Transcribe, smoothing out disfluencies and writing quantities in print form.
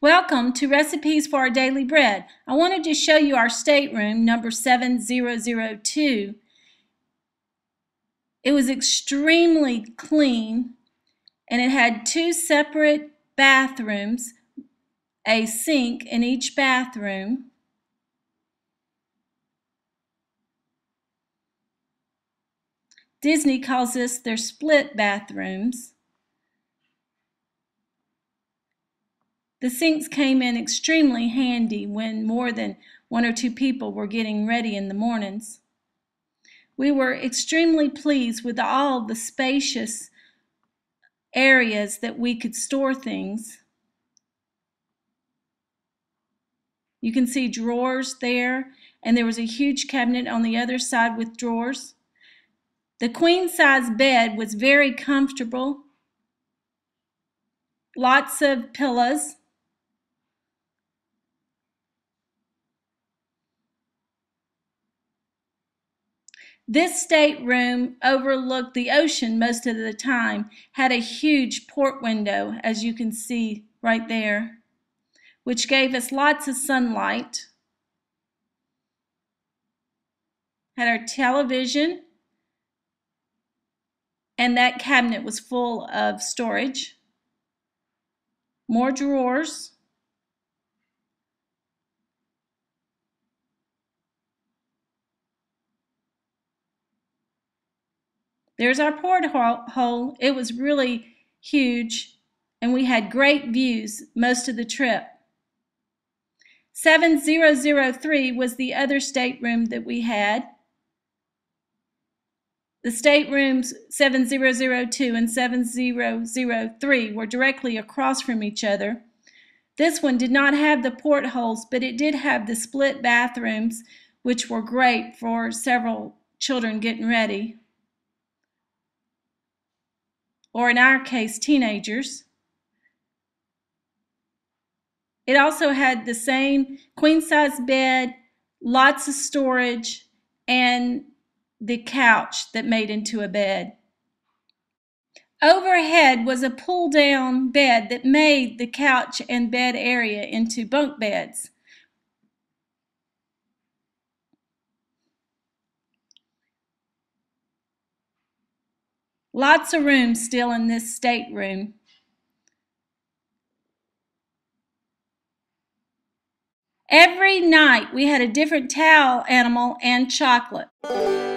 Welcome to Recipes for Our Daily Bread. I wanted to show you our stateroom number 7002. It was extremely clean and it had two separate bathrooms, a sink in each bathroom. Disney calls this their split bathrooms. The sinks came in extremely handy when more than one or two people were getting ready in the mornings. We were extremely pleased with all the spacious areas that we could store things. You can see drawers there, and there was a huge cabinet on the other side with drawers. The queen-size bed was very comfortable. Lots of pillows. This stateroom overlooked the ocean most of the time, had a huge port window, as you can see right there, which gave us lots of sunlight. Had our television, and that cabinet was full of storage. More drawers. There's our porthole. It was really huge, and we had great views most of the trip. 7003 was the other stateroom that we had. The staterooms 7002 and 7003 were directly across from each other. This one did not have the portholes, but it did have the split bathrooms, which were great for several children getting ready, or in our case, teenagers. It also had the same queen-size bed, lots of storage, and the couch that made into a bed. Overhead was a pull-down bed that made the couch and bed area into bunk beds. Lots of room still in this stateroom. Every night we had a different towel animal and chocolate.